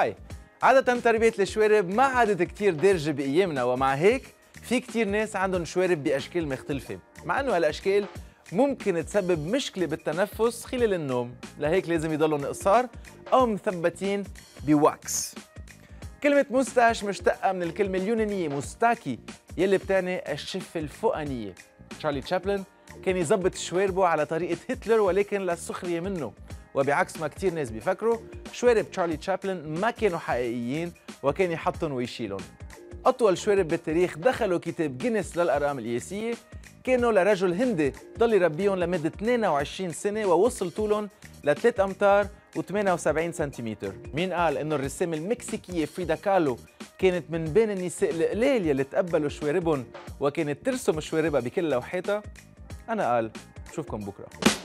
هاي عادة تربية الشوارب ما عادت كتير دارجة بأيامنا، ومع هيك في كتير ناس عندهم شوارب بأشكال مختلفة، مع إنه هالأشكال ممكن تسبب مشكلة بالتنفس خلال النوم، لهيك لازم يضلون قصار أو مثبتين بواكس. كلمة موستاش مشتقة من الكلمة اليونانية موستاكي يلي بتعني الشفة الفوقانية. تشارلي تشابلن كان يظبط شواربه على طريقة هتلر ولكن للسخرية منه، وبعكس ما كتير ناس بيفكروا شوارب تشارلي تشابلن ما كانوا حقيقيين وكان يحطن ويشيلن. أطول شوارب بالتاريخ دخلوا كتاب جينيس للأرقام القياسية كانوا لرجل هندي ضل يربيهم لمدة 22 سنة ووصل طولهم ل 3 أمتار و78 سنتيمتر. مين قال إنه الرسامة المكسيكية فريدا كالو كانت من بين النساء القلال يلي تقبلوا شواربهم وكانت ترسم شواربها بكل لوحاتها؟ أنا قال، شوفكم بكرة.